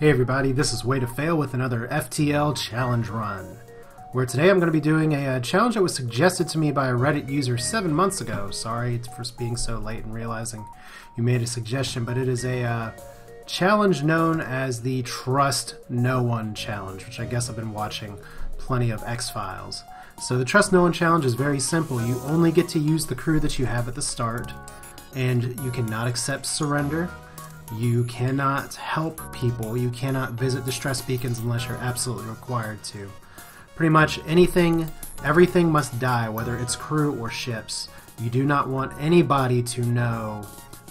Hey everybody, this is Way2Fail with another FTL challenge run, where today I'm going to be doing a challenge that was suggested to me by a Reddit user 7 months ago. Sorry for being so late and realizing you made a suggestion, but it is a challenge known as the Trust No One Challenge, which I guess I've been watching plenty of X-Files. So the Trust No One Challenge is very simple. You only get to use the crew that you have at the start, and you cannot accept surrender. You cannot help people, you cannot visit distress beacons unless you're absolutely required to. Pretty much anything, everything must die, whether it's crew or ships. You do not want anybody to know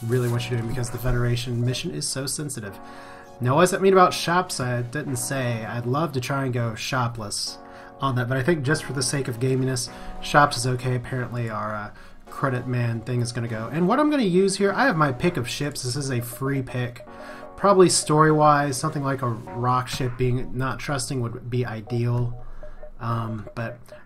really what you're doing because the Federation mission is so sensitive. Now, what does that mean about shops? I didn't say. I'd love to try and go shopless on that, but I think just for the sake of gaminess, shops is okay. Apparently our credit man thing is going to go. And what I'm going to use here, I have my pick of ships. This is a free pick. Probably story-wise, something like a rock ship being not trusting would be ideal. But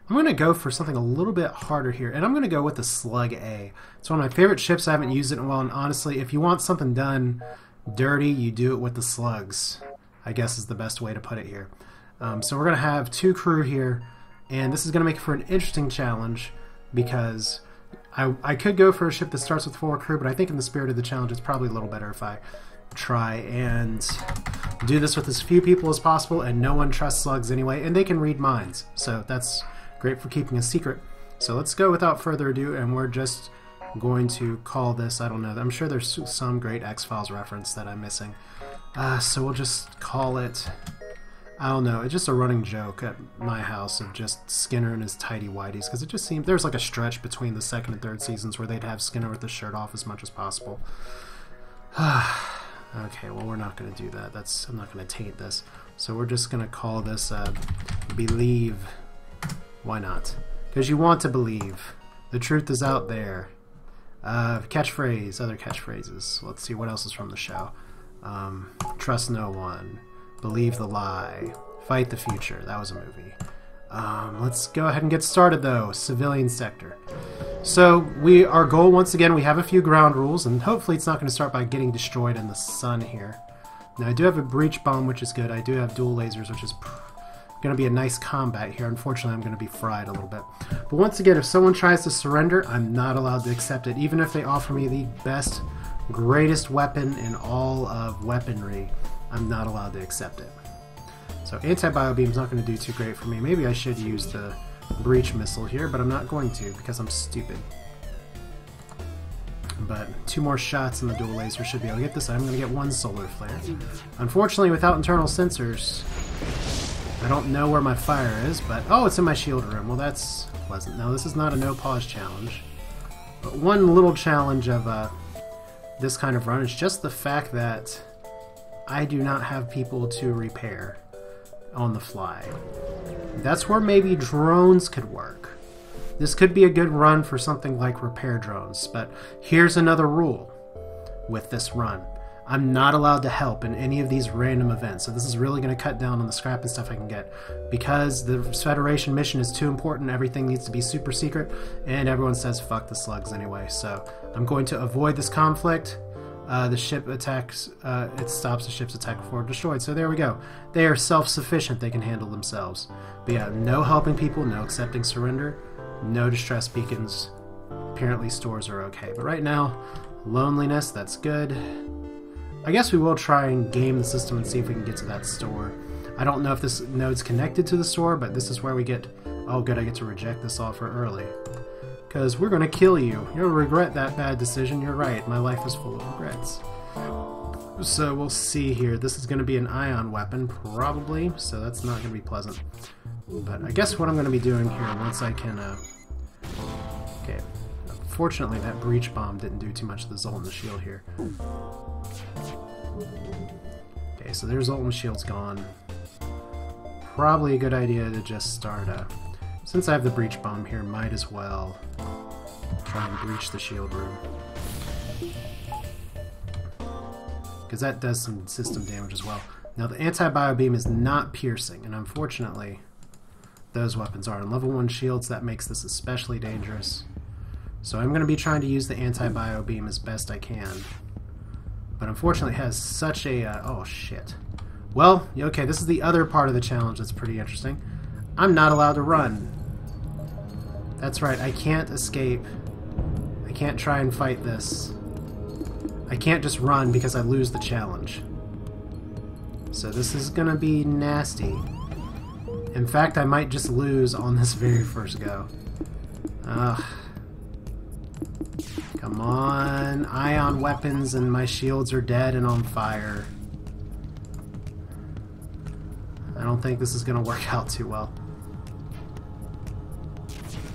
I'm going to go for something a little bit harder here, and I'm going to go with the Slug A. It's one of my favorite ships. I haven't used it in a while, and honestly, if you want something done dirty, you do it with the slugs, I guess is the best way to put it here. So we're going to have two crew here, and this is going to make for an interesting challenge because I could go for a ship that starts with 4 crew, but I think in the spirit of the challenge it's probably a little better if I try and do this with as few people as possible, and no one trusts slugs anyway, and they can read minds, so that's great for keeping a secret. So let's go without further ado, and we're just going to call this, I don't know, I'm sure there's some great X-Files reference that I'm missing. So we'll just call it, I don't know, it's just a running joke at my house of just Skinner and his tighty-whities, because it just seemed there's like a stretch between the second and third seasons where they'd have Skinner with his shirt off as much as possible. Okay, well, we're not going to do that. That's, I'm not going to taint this. So we're just going to call this Believe. Why not? Because you want to believe. The truth is out there. Catchphrase, other catchphrases. Let's see what else is from the show. Trust no one. Believe the lie. Fight the future. That was a movie. Let's go ahead and get started, though. Civilian sector. So our goal, once again, we have a few ground rules, and hopefully it's not going to start by getting destroyed in the sun here. Now, I do have a breach bomb, which is good. I do have dual lasers, which is going to be a nice combat here. Unfortunately, I'm going to be fried a little bit. But once again, if someone tries to surrender, I'm not allowed to accept it, even if they offer me the best, greatest weapon in all of weaponry. I'm not allowed to accept it. So Anti-Bio Beam's not going to do too great for me. Maybe I should use the Breach Missile here, but I'm not going to because I'm stupid. But 2 more shots in the Dual Laser should be able to get this. I'm going to get 1 solar flare. Unfortunately, without internal sensors, I don't know where my fire is, but oh, it's in my shield room. Well, that's pleasant. Now, this is not a no-pause challenge, but one little challenge of this kind of run is just the fact that I do not have people to repair on the fly. That's where maybe drones could work. This could be a good run for something like repair drones, but here's another rule with this run. I'm not allowed to help in any of these random events, so this is really going to cut down on the scrap and stuff I can get. Because the Federation mission is too important, everything needs to be super secret, and everyone says fuck the slugs anyway, so I'm going to avoid this conflict. The ship attacks, it stops the ship's attack before destroyed. So there we go. They are self-sufficient. They can handle themselves. But yeah, no helping people, no accepting surrender, no distress beacons. Apparently stores are okay. But right now, loneliness, that's good. I guess we will try and game the system and see if we can get to that store. I don't know if this node's connected to the store, but this is where we get... Oh good, I get to reject this offer early. Because we're gonna kill you. You'll regret that bad decision. You're right. My life is full of regrets. So we'll see here. This is gonna be an ion weapon, probably. So that's not gonna be pleasant. But I guess what I'm gonna be doing here once I can. Okay. Fortunately, that breach bomb didn't do too much to the Zoltan shield here. Okay, so their Zoltan shield's gone. Probably a good idea to just start a. Since I have the breach bomb here, might as well try and breach the shield room. Because that does some system damage as well. Now the anti-bio beam is not piercing, and unfortunately those weapons are. On level 1 shields, that makes this especially dangerous. So I'm going to be trying to use the anti-bio beam as best I can. but unfortunately it has such a... oh, shit. Well, okay, this is the other part of the challenge that's pretty interesting. I'm not allowed to run. That's right, I can't escape. I can't try and fight this. I can't just run because I lose the challenge. So this is gonna be nasty. In fact, I might just lose on this very first go. Ugh. Come on. Ion weapons and my shields are dead and on fire. I don't think this is gonna work out too well.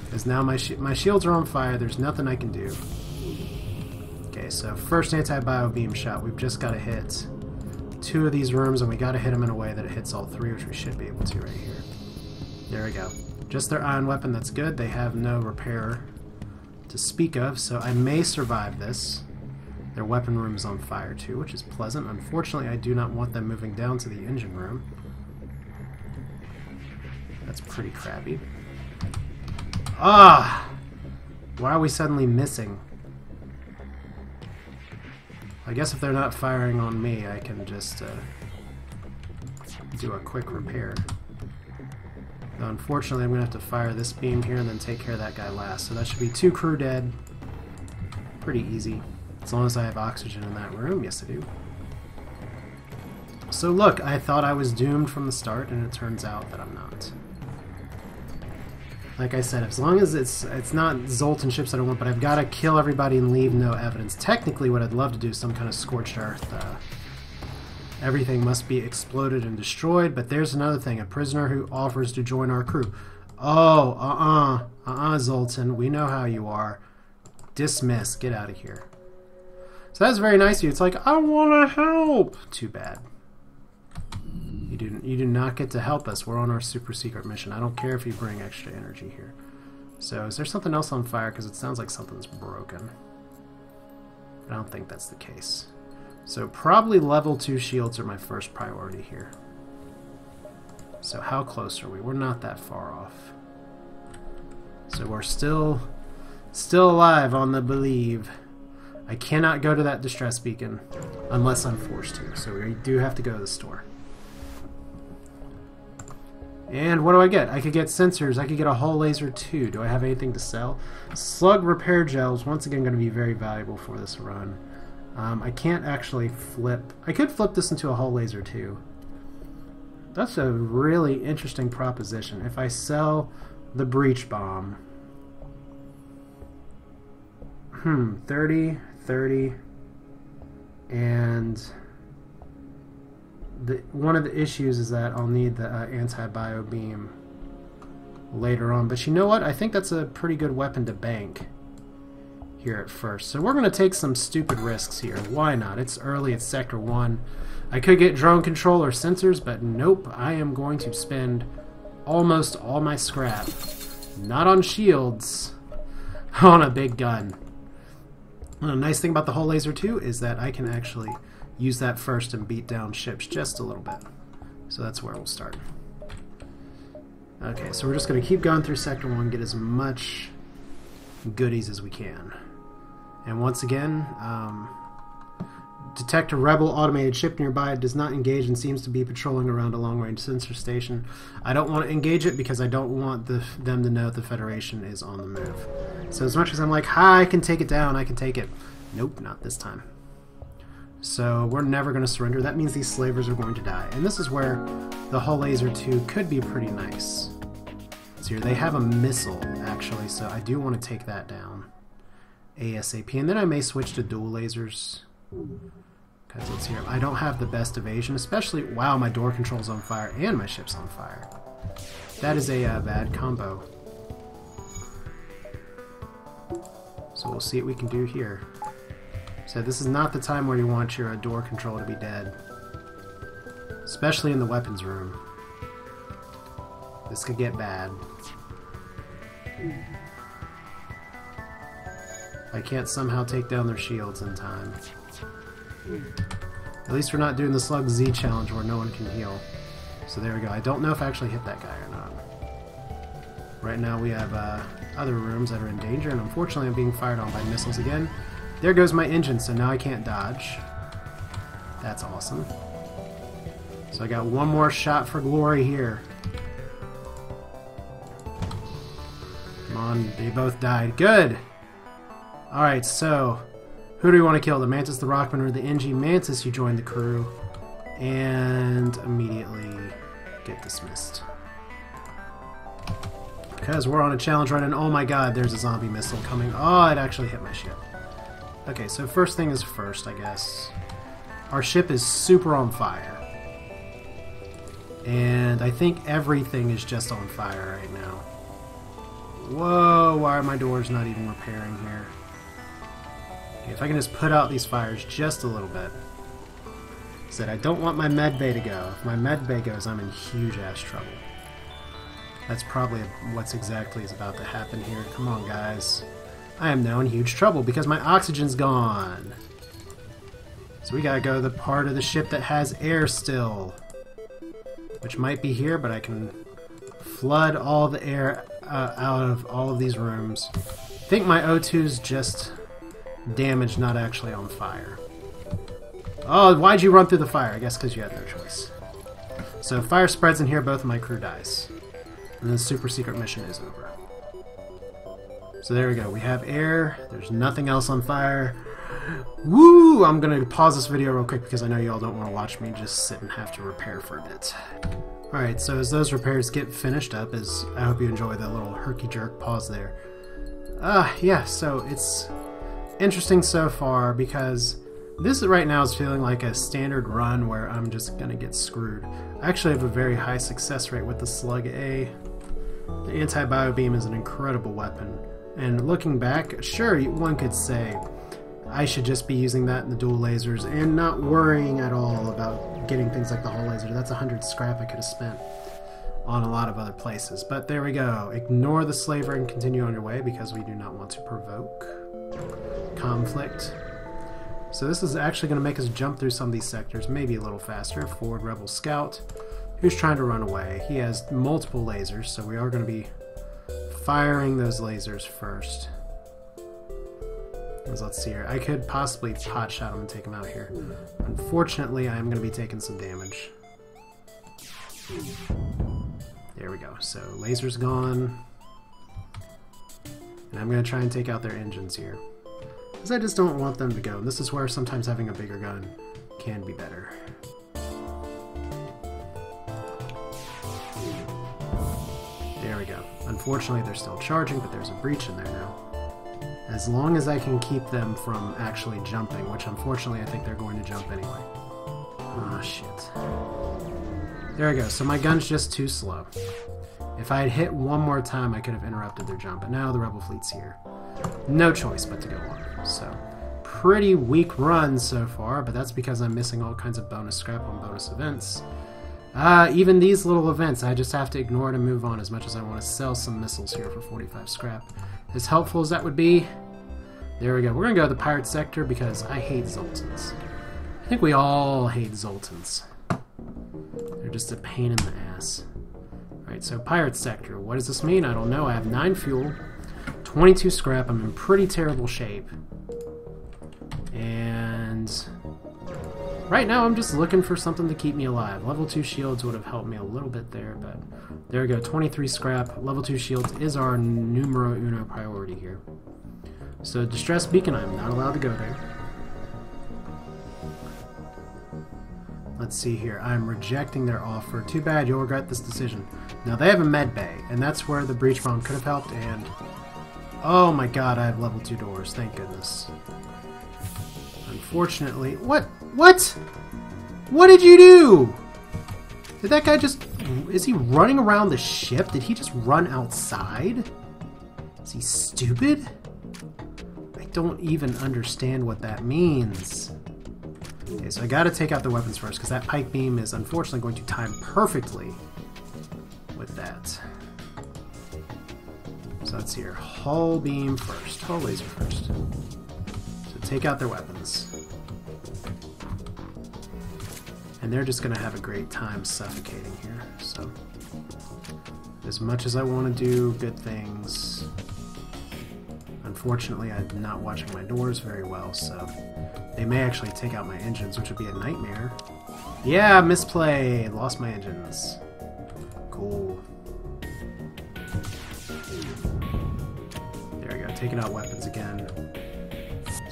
Because now my shields are on fire, there's nothing I can do. Okay, so first anti-bio beam shot. We've just got to hit two of these rooms, and we got to hit them in a way that it hits all three, which we should be able to right here. There we go. Just their ion weapon, that's good. They have no repair to speak of, so I may survive this. Their weapon room is on fire too, which is pleasant. Unfortunately, I do not want them moving down to the engine room. That's pretty crappy. Ah! Why are we suddenly missing? I guess if they're not firing on me, I can just do a quick repair. Now, unfortunately, I'm going to have to fire this beam here and then take care of that guy last. So that should be two crew dead. Pretty easy. As long as I have oxygen in that room. Yes, I do. So look, I thought I was doomed from the start, and it turns out that I'm not. Like I said, as long as it's not Zoltan ships that I want, but I've got to kill everybody and leave no evidence. Technically, what I'd love to do is some kind of scorched earth. Everything must be exploded and destroyed, but there's another thing. A prisoner who offers to join our crew. Oh, Zoltan. We know how you are. Dismiss. Get out of here. So that's very nice of you. It's like, I want to help. Too bad. You do not get to help us. We're on our super secret mission. I don't care if you bring extra energy here. So is there something else on fire? Because it sounds like something's broken. But I don't think that's the case. So probably level 2 shields are my first priority here. So how close are we? We're not that far off. So we're still alive on the believe. I cannot go to that distress beacon unless I'm forced to. So we do have to go to the store. And what do I get? I could get sensors. I could get a Hull Laser too. Do I have anything to sell? Slug repair gels, once again, going to be very valuable for this run. I can't actually flip. I could flip this into a Hull Laser too. That's a really interesting proposition. If I sell the Breach Bomb... 30, 30, and... one of the issues is that I'll need the anti-bio beam later on. But you know what? I think that's a pretty good weapon to bank here at first. So we're going to take some stupid risks here. Why not? It's early. It's Sector 1. I could get drone control or sensors, but nope. I am going to spend almost all my scrap, not on shields, on a big gun. And a nice thing about the Hull Laser, too, is that I can actually... use that first and beat down ships just a little bit. So that's where we'll start. Okay, so we're just going to keep going through Sector 1, get as much goodies as we can. And once again, detect a rebel automated ship nearby. It does not engage and seems to be patrolling around a long-range sensor station. I don't want to engage it because I don't want them to know the Federation is on the move. So as much as I'm like, hi, I can take it down, I can take it. Nope, not this time. So we're never going to surrender. That means these slavers are going to die. And this is where the Hull Laser 2 could be pretty nice. So here they have a missile, actually, so I do want to take that down ASAP. And then I may switch to dual lasers. Because let's see here. I don't have the best evasion, especially... Wow, my door control's on fire and my ship's on fire. That is a bad combo. So we'll see what we can do here. So this is not the time where you want your door control to be dead. Especially in the weapons room. This could get bad. I can't somehow take down their shields in time. At least we're not doing the Slug Z challenge where no one can heal. So there we go. I don't know if I actually hit that guy or not. Right now we have other rooms that are in danger, and unfortunately I'm being fired on by missiles again. There goes my engine, so now I can't dodge. That's awesome. So I got one more shot for glory here. Come on, they both died. Good! Alright, so who do we want to kill? The Mantis, the Rockman, or the Engi? Mantis, you join the crew. And immediately get dismissed. Because we're on a challenge run, and oh my god, there's a zombie missile coming. Oh, it actually hit my ship. Okay, so first thing is first, I guess. Our ship is super on fire. And I think everything is just on fire right now. Whoa, why are my doors not even repairing here? Okay, if I can just put out these fires just a little bit. Said I don't want my med bay to go. If my med bay goes, I'm in huge ass trouble. That's probably what's exactly is about to happen here. Come on, guys. I am now in huge trouble because my oxygen's gone. So we gotta go to the part of the ship that has air still. Which might be here, but I can flood all the air out of all of these rooms. I think my O2's just damaged, not actually on fire. Oh, why'd you run through the fire? I guess because you had no choice. So fire spreads in here, both of my crew dies. And the super secret mission is over. So there we go. We have air. There's nothing else on fire. Woo! I'm going to pause this video real quick because I know y'all don't want to watch me just sit and have to repair for a bit. Alright, so as those repairs get finished up, as I hope you enjoy that little herky-jerk pause there. Yeah, so it's interesting so far because this right now is feeling like a standard run where I'm just going to get screwed. I actually have a very high success rate with the Slug A. The Anti-Bio Beam is an incredible weapon. And looking back, sure, one could say I should just be using that in the dual lasers and not worrying at all about getting things like the Hull Laser. That's 100 scrap I could have spent on a lot of other places. But there we go. Ignore the slaver and continue on your way because we do not want to provoke conflict. So this is actually going to make us jump through some of these sectors, maybe a little faster. Forward Rebel Scout, who's trying to run away. He has multiple lasers, so we are going to be firing those lasers first. Let's see here. I could possibly hotshot him and take him out here. Unfortunately, I am going to be taking some damage. There we go. So laser's gone. And I'm going to try and take out their engines here. Because I just don't want them to go. And this is where sometimes having a bigger gun can be better. There we go. Unfortunately, they're still charging, but there's a breach in there now. As long as I can keep them from actually jumping, which unfortunately I think they're going to jump anyway. Ah, shit. There we go. So my gun's just too slow. If I had hit one more time, I could have interrupted their jump. But now the Rebel fleet's here. No choice but to go on. So, pretty weak run so far, but that's because I'm missing all kinds of bonus scrap on bonus events. Even these little events, I just have to ignore it and move on as much as I want to sell some missiles here for 45 scrap. As helpful as that would be, there we go. We're going to go to the pirate sector because I hate Zoltans. I think we all hate Zoltans. They're just a pain in the ass. Alright, so pirate sector. What does this mean? I don't know. I have 9 fuel, 22 scrap. I'm in pretty terrible shape. And right now I'm just looking for something to keep me alive. Level 2 shields would have helped me a little bit there, but there we go, 23 scrap. Level 2 shields is our numero uno priority here. So distress beacon, I'm not allowed to go there. Let's see here, I'm rejecting their offer. Too bad, you'll regret this decision. Now they have a med bay, and that's where the breach bomb could have helped, and oh my god, I have level 2 doors, thank goodness. Unfortunately, what did you do? Did that guy just, is he running around the ship? Did he just run outside? Is he stupid? I don't even understand what that means. Okay, so I gotta take out the weapons first because that pike beam is unfortunately going to time perfectly with that. So let's see here, Hull beam first, Hull laser first. Take out their weapons. And they're just going to have a great time suffocating here. So, as much as I want to do good things, Unfortunately, I'm not watching my doors very well, so they may actually take out my engines, which would be a nightmare. Yeah, misplay! Lost my engines. Cool. There we go, taking out weapons again.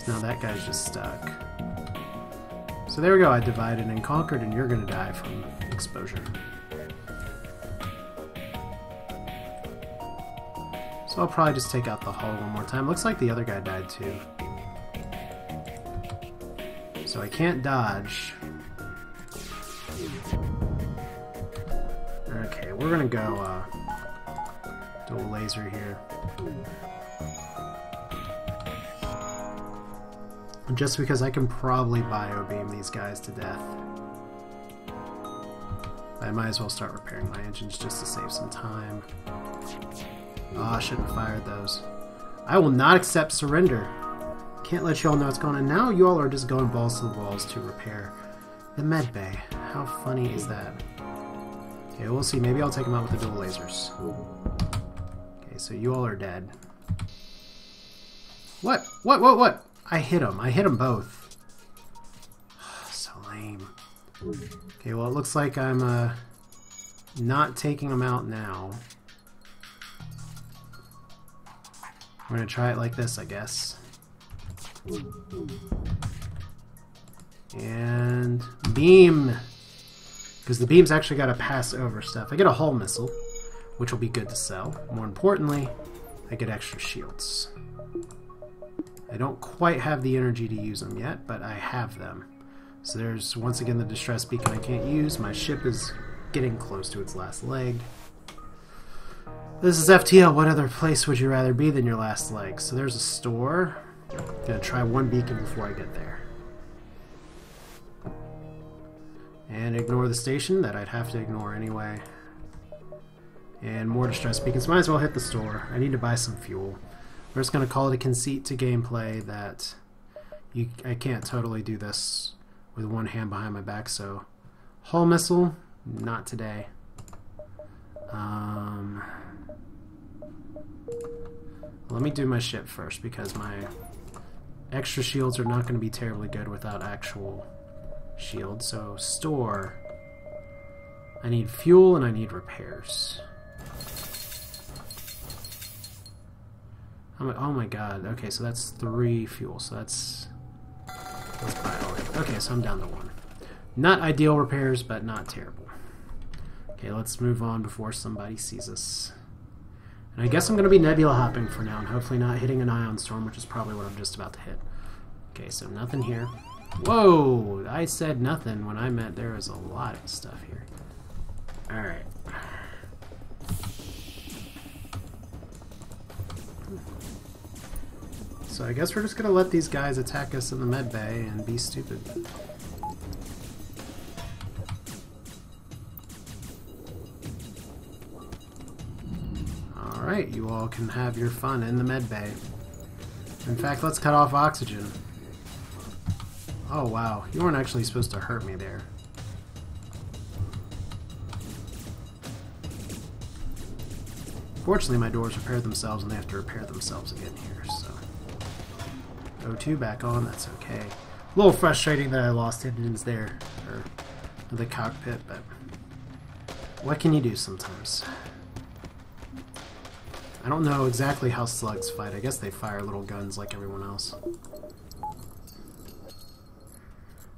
So now that guy's just stuck. So there we go, I divided and conquered, and you're gonna die from exposure. So I'll probably just take out the hull one more time. Looks like the other guy died too. So I can't dodge. Okay, we're gonna go dual laser here. Just because I can probably bio beam these guys to death. I might as well start repairing my engines just to save some time. Oh, I shouldn't have fired those. I will not accept surrender. Can't let y'all know what's going on. Now you all are just going balls to the walls to repair the med bay. How funny is that? Okay, we'll see. Maybe I'll take them out with the dual lasers. Okay, so you all are dead. What? What? I hit them. I hit them both. So lame. Okay, well, it looks like I'm not taking them out now. We're gonna try it like this, I guess. And beam! Because the beam's actually gotta pass over stuff. I get a hull missile, which will be good to sell. More importantly, I get extra shields. I don't quite have the energy to use them yet, but I have them. So there's, once again, the distress beacon I can't use. My ship is getting close to its last leg. This is FTL. What other place would you rather be than your last leg? So there's a store. I'm gonna try one beacon before I get there. And ignore the station that I'd have to ignore anyway. And more distress beacons. Might as well hit the store. I need to buy some fuel. We're just gonna call it a conceit to gameplay that I can't totally do this with one hand behind my back, so hull missile, not today. Let me do my ship first, because my extra shields are not going to be terribly good without actual shields. So, store. I need fuel and I need repairs. Oh my god. Okay, so that's 3 fuel. So that's... let's buy all it. Okay, so I'm down to 1. Not ideal repairs, but not terrible. Okay, let's move on before somebody sees us. And I guess I'm going to be nebula hopping for now, and hopefully not hitting an ion storm, which is probably what I'm just about to hit. Okay, so nothing here. Whoa! I said nothing when I meant there is a lot of stuff here. Alright. So I guess we're just going to let these guys attack us in the med bay and be stupid. Alright, you all can have your fun in the med bay. In fact, let's cut off oxygen. Oh wow, you weren't actually supposed to hurt me there. Fortunately, my doors repaired themselves and they have to repair themselves again here, so... O2 back on, that's okay. A little frustrating that I lost engines there, or the cockpit, but... what can you do sometimes? I don't know exactly how slugs fight. I guess they fire little guns like everyone else.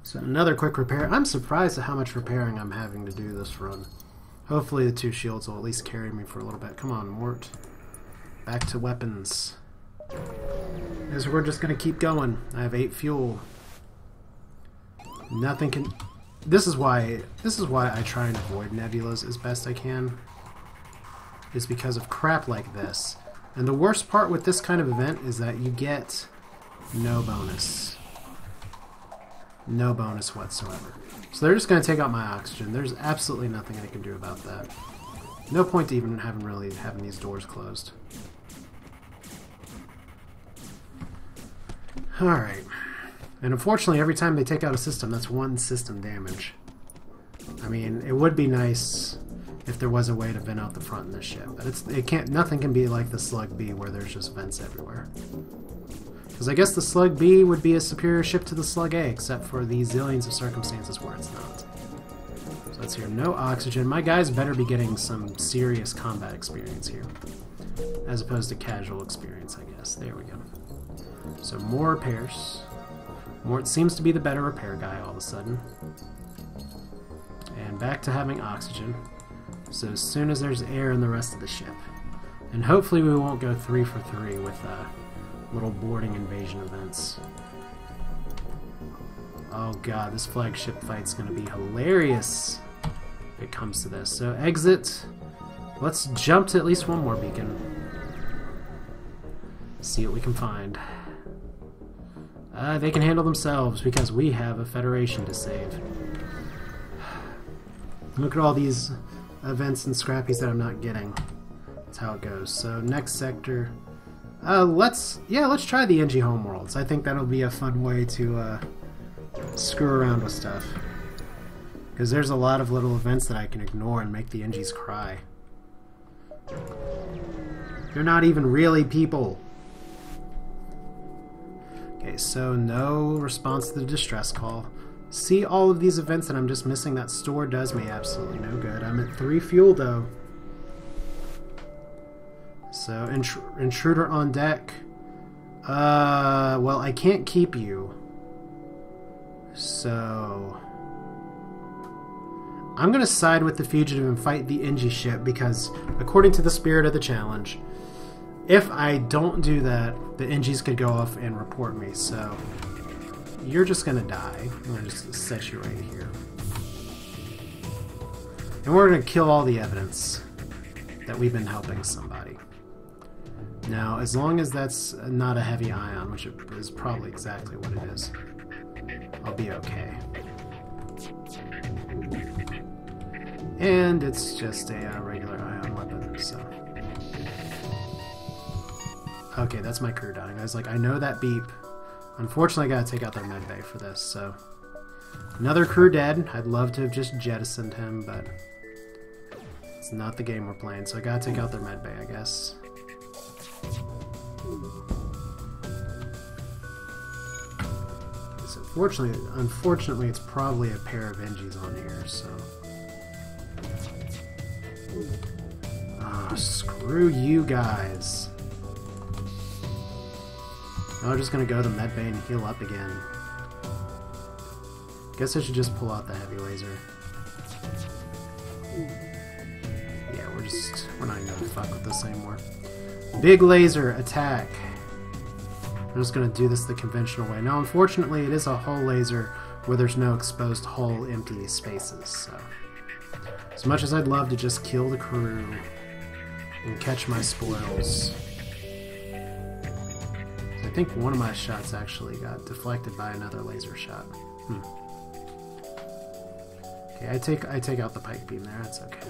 So another quick repair. I'm surprised at how much repairing I'm having to do this run. Hopefully the 2 shields will at least carry me for a little bit. Come on, Mort. Back to weapons. As we're just going to keep going. I have 8 fuel. Nothing can... This is why I try and avoid nebulas as best I can. Is because of crap like this. And the worst part with this kind of event is that you get no bonus. No bonus whatsoever. So they're just going to take out my oxygen. There's absolutely nothing I can do about that. No point to even having these doors closed. Alright. And unfortunately every time they take out a system, that's 1 system damage. I mean, it would be nice... if there was a way to vent out the front in this ship, but nothing can be like the Slug B where there's just vents everywhere. Because I guess the Slug B would be a superior ship to the Slug A, except for the zillions of circumstances where it's not. So let's hear no oxygen. My guys better be getting some serious combat experience here, as opposed to casual experience, I guess. There we go. So more repairs. Mort seems to be the better repair guy all of a sudden. And back to having oxygen. So as soon as there's air in the rest of the ship. And hopefully we won't go 3 for 3 with little boarding invasion events. Oh god, this flagship fight's gonna be hilarious if it comes to this. So exit. Let's jump to at least one more beacon. See what we can find. They can handle themselves because we have a Federation to save. Look at all these events and scrappies that I'm not getting. That's how it goes. So next sector, let's try the Engi homeworlds. I think that'll be a fun way to screw around with stuff, because there's a lot of little events that I can ignore and make the Engis cry. They're not even really people. Okay, so no response to the distress call. See all of these events that I'm just missing. That store does me absolutely no good. I'm at 3 fuel though. So intruder on deck. Well, I can't keep you. So I'm gonna side with the fugitive and fight the Engi ship, because according to the spirit of the challenge, if I don't do that, the Engis could go off and report me. So you're just gonna die. I'm gonna just set you right here. And we're gonna kill all the evidence that we've been helping somebody. Now, as long as that's not a heavy ion, which it is probably exactly what it is, I'll be okay. And it's just a regular ion weapon, so... Okay, that's my crew dying. I was like, I know that beep. Unfortunately, I gotta take out their medbay for this, so... Another crew dead. I'd love to have just jettisoned him, but... It's not the game we're playing, so I gotta take out their medbay, I guess. So unfortunately, it's probably a pair of Engis on here, so... Oh, screw you guys. I'm just gonna go to medbay and heal up again. Guess I should just pull out the heavy laser. Yeah, we're not gonna fuck with this anymore. Big laser attack. I'm just gonna do this the conventional way. Now, unfortunately, it is a hull laser where there's no exposed hull empty spaces, so. As much as I'd love to just kill the crew and catch my spoils. I think one of my shots actually got deflected by another laser shot. Okay, I take out the pike beam there, that's okay.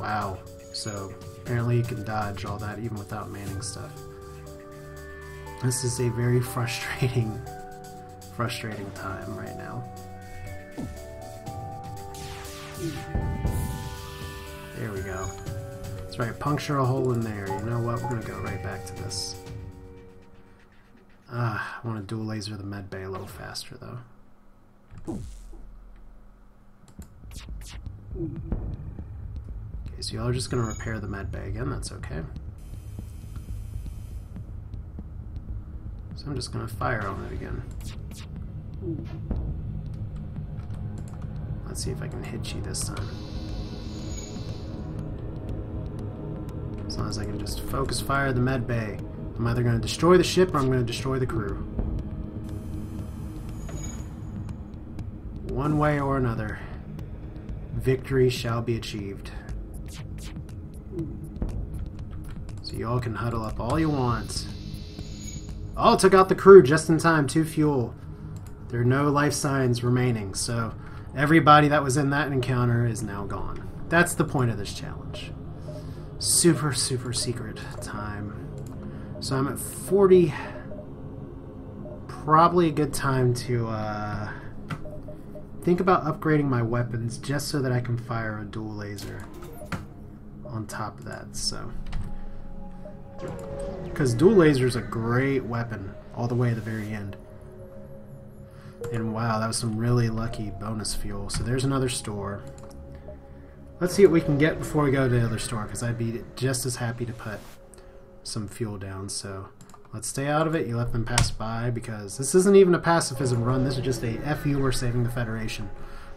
Wow, so apparently you can dodge all that even without manning stuff. This is a very frustrating time right now. There we go. That's right, puncture a hole in there. You know what? We're gonna go right back to this. I want to dual laser the med bay a little faster though. Okay, so y'all are just gonna repair the med bay again. That's okay. So I'm just gonna fire on it again. Let's see if I can hit you this time. As long as I can just focus fire the med bay. I'm either going to destroy the ship or I'm going to destroy the crew. One way or another, victory shall be achieved. So you all can huddle up all you want. Oh, took out the crew just in time, 2 fuel. There are no life signs remaining, so everybody that was in that encounter is now gone. That's the point of this challenge. Super, super secret time. So I'm at 40. Probably a good time to Think about upgrading my weapons just so that I can fire a dual laser on top of that, so. Because dual laser is a great weapon all the way to the very end. And wow, that was some really lucky bonus fuel. So there's another store. Let's see what we can get before we go to the other store, because I'd be just as happy to put some fuel down, so let's stay out of it. You let them pass by, because this isn't even a pacifism run. This is just a FU, we're saving the Federation.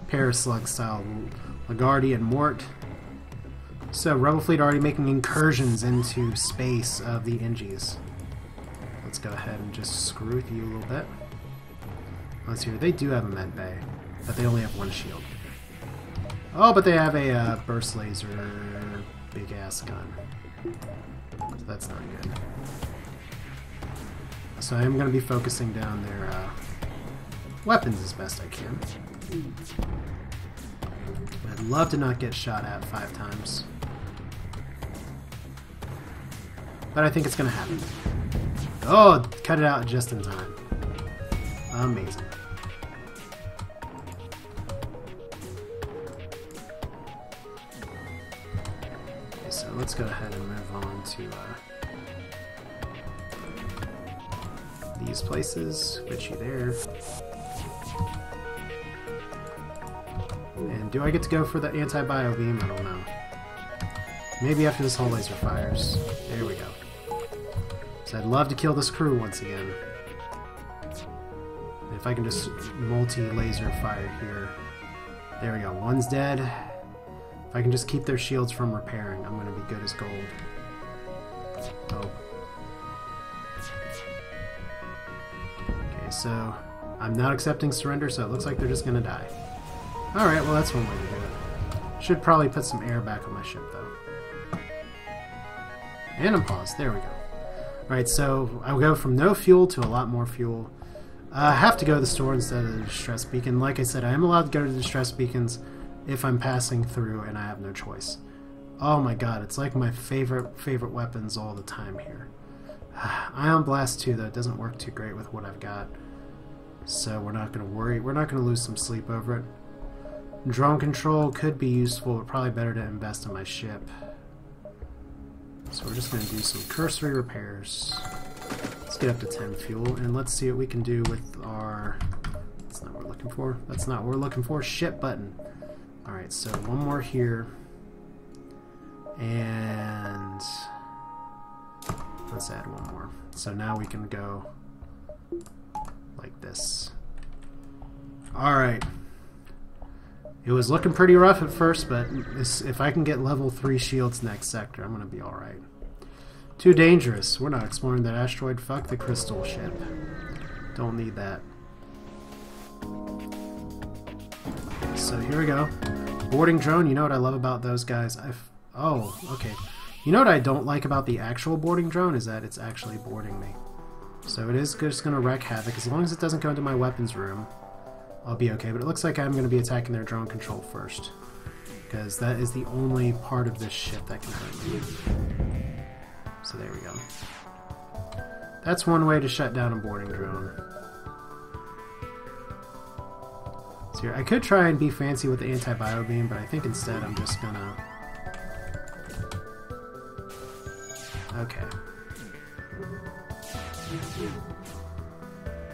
Paris slug style, LaGuardia and Mort. So Rebel Fleet already making incursions into space of the Engis. Let's go ahead and just screw with you a little bit. Let's hear, they do have a med bay, but they only have one shield. Oh, but they have a burst laser big ass gun. So that's not good. So I am going to be focusing down their weapons as best I can. I'd love to not get shot at 5 times. But I think it's going to happen. Oh, cut it out just in time. Amazing. Okay, so let's go ahead and move on to these places. Get you there. And do I get to go for the anti-bio beam? I don't know. Maybe after this whole laser fires. There we go. So I'd love to kill this crew once again. If I can just multi-laser fire here. There we go. One's dead. If I can just keep their shields from repairing, I'm going to be good as gold. Oh. Okay, so I'm not accepting surrender, so it looks like they're just going to die. Alright, well that's one way to do it. Should probably put some air back on my ship, though. And I'm paused. There we go. Alright, so I'll go from no fuel to a lot more fuel. I have to go to the store instead of the distress beacon. Like I said, I am allowed to go to the distress beacons if I'm passing through and I have no choice. Oh my god, it's like my favorite weapons all the time here. Ion Blast 2, though, it doesn't work too great with what I've got. So we're not going to worry. We're not going to lose some sleep over it. Drone control could be useful, but probably better to invest in my ship. So we're just going to do some cursory repairs. Let's get up to 10 fuel, and let's see what we can do with our... That's not what we're looking for. That's not what we're looking for. Ship button. Alright, so one more here. And... let's add one more. So now we can go like this. Alright. It was looking pretty rough at first, but if I can get level 3 shields next sector, I'm going to be alright. Too dangerous. We're not exploring that asteroid. Fuck the crystal ship. Don't need that. So here we go. Boarding drone. You know what I love about those guys? Oh, okay. You know what I don't like about the actual boarding drone is that it's actually boarding me. So it is just going to wreak havoc. As long as it doesn't go into my weapons room, I'll be okay. But it looks like I'm going to be attacking their drone control first. Because that is the only part of this ship that can hurt me. So there we go. That's one way to shut down a boarding drone. So here, I could try and be fancy with the anti-bio beam, but I think instead I'm just gonna... okay.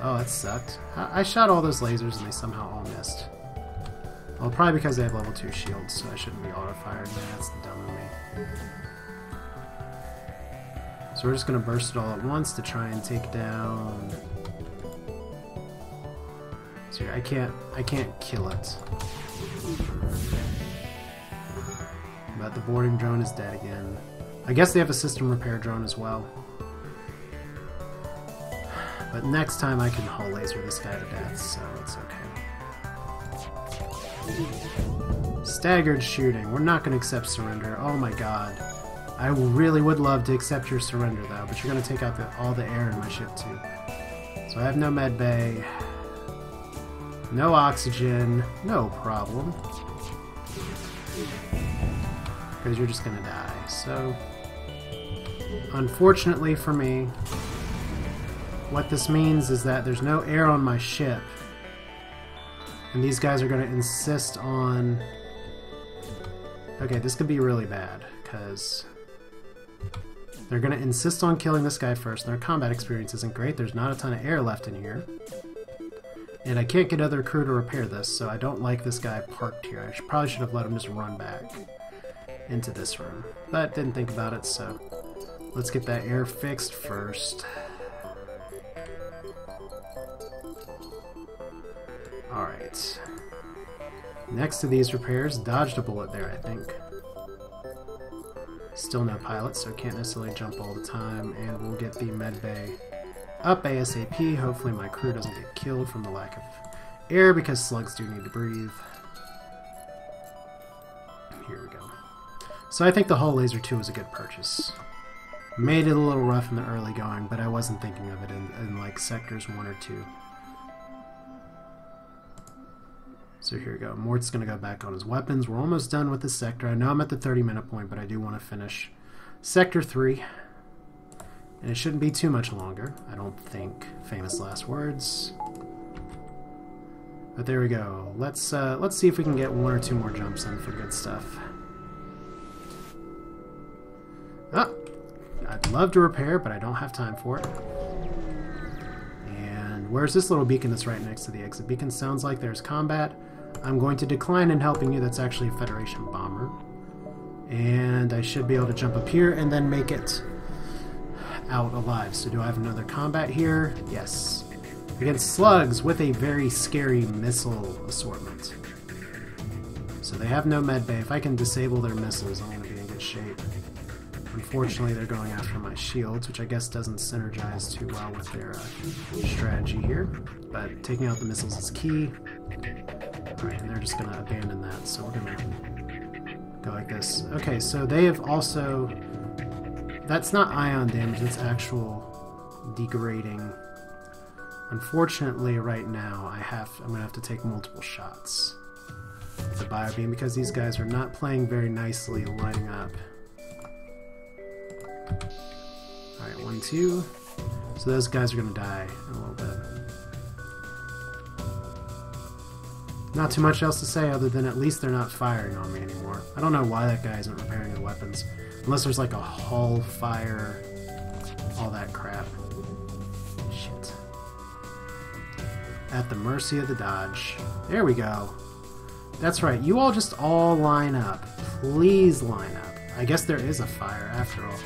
Oh, that sucked. I shot all those lasers and they somehow all missed. Well, probably because they have level 2 shields, so I shouldn't be auto-fired. Man, that's dumb of me. So we're just going to burst it all at once to try and take down... so I can't kill it. But the boarding drone is dead again. I guess they have a system repair drone as well. But next time I can hull laser this guy to death, so it's okay. Staggered shooting. We're not going to accept surrender. Oh my god. I really would love to accept your surrender, though, but you're going to take out all the air in my ship, too. So I have no med bay, no oxygen, no problem. Because you're just going to die. So, unfortunately for me, what this means is that there's no air on my ship, And these guys are going to insist on... Okay, this could be really bad, because... They're going to insist on killing this guy first. Their combat experience isn't great. There's not a ton of air left in here. And I can't get other crew to repair this, so I don't like this guy parked here. I probably should have let him just run back into this room. But didn't think about it, so let's get that air fixed first. Alright. Next to these repairs, dodged a bullet there, I think. Still no pilot, so can't necessarily jump all the time, and we'll get the medbay up ASAP. Hopefully my crew doesn't get killed from the lack of air, because slugs do need to breathe. Here we go. So I think the Hull Laser 2 was a good purchase. Made it a little rough in the early going, but I wasn't thinking of it in like sectors 1 or 2. So here we go. Mort's going to go back on his weapons. We're almost done with this sector. I know I'm at the 30-minute point, but I do want to finish Sector 3. And it shouldn't be too much longer, I don't think. Famous last words. But there we go. Let's see if we can get one or two more jumps in for good stuff. Ah! I'd love to repair, but I don't have time for it. And where's this little beacon that's right next to the exit? Beacon sounds like there's combat. I'm going to decline in helping you. That's actually a Federation bomber. And I should be able to jump up here and then make it out alive. So do I have another combat here? Yes. Against slugs with a very scary missile assortment. So they have no medbay. If I can disable their missiles, I'm going to be in good shape. Unfortunately, they're going after my shields, which I guess doesn't synergize too well with their strategy here. But taking out the missiles is key. Alright, and they're just going to abandon that, so we're going to go like this. Okay, so they have also... That's not ion damage, it's actual degrading. Unfortunately, right now, I'm going to have to take multiple shots with the bio beam, because these guys are not playing very nicely lining up. Alright, 1, 2. So those guys are going to die in a little bit. Not too much else to say other than at least they're not firing on me anymore. I don't know why that guy isn't repairing the weapons. Unless there's like a hull fire, all that crap. Shit. At the mercy of the dodge. There we go. That's right, you all just all line up. Please line up. I guess there is a fire after all.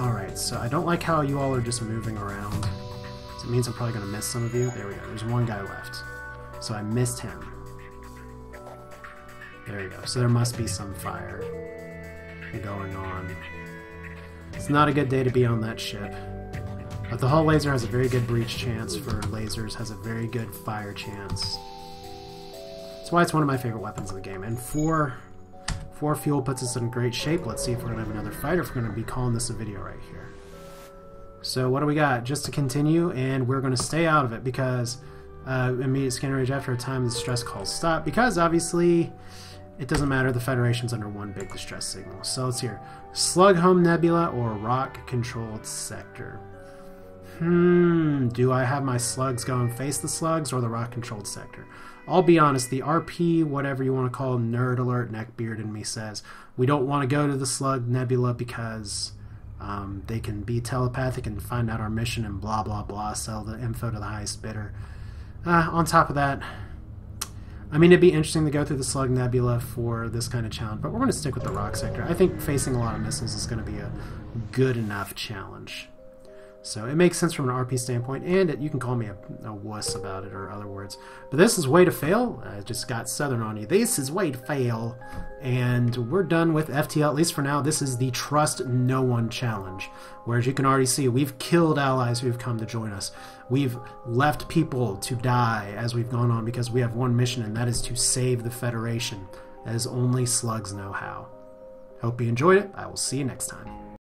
Alright, so I don't like how you all are just moving around. So it means I'm probably going to miss some of you. There we go, there's one guy left. So I missed him. There we go, so there must be some fire going on. It's not a good day to be on that ship. But the Hull Laser has a very good breach chance for lasers, has a very good fire chance. That's why it's one of my favorite weapons in the game. And four fuel puts us in great shape. Let's see if we're going to have another fight or if we're going to be calling this a video right here. So what do we got? Just to continue, and we're going to stay out of it because immediate scanner rage after a time the distress calls stop. Because obviously it doesn't matter, the Federation's under one big distress signal. So let's hear Slug Home Nebula or Rock Controlled Sector. Do I have my slugs go and face the slugs or the Rock Controlled Sector? I'll be honest, the RP, whatever you want to call him, Nerd Alert, Neckbeard and me says, we don't want to go to the Slug Nebula because they can be telepathic and find out our mission and blah, blah, blah, sell the info to the highest bidder. On top of that, I mean, it'd be interesting to go through the Slug Nebula for this kind of challenge, but we're going to stick with the Rock Sector. I think facing a lot of missiles is going to be a good enough challenge. So it makes sense from an RP standpoint, and you can call me a wuss about it or other words. But this is Way2Fail. I just got Southern on you. This is Way2Fail, and we're done with FTL, at least for now. This is the Trust No One Challenge, where, as you can already see, we've killed allies who've come to join us. We've left people to die as we've gone on because we have one mission, and that is to save the Federation, as only slugs know how. Hope you enjoyed it. I will see you next time.